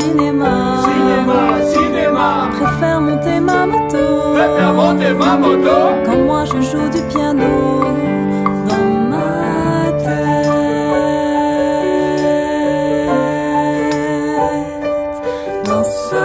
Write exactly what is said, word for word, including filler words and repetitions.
cinéma, cinéma, cinéma. Préfère monter ma moto, préfère monter ma moto. Quand moi je joue du piano dans ma tête, dans ce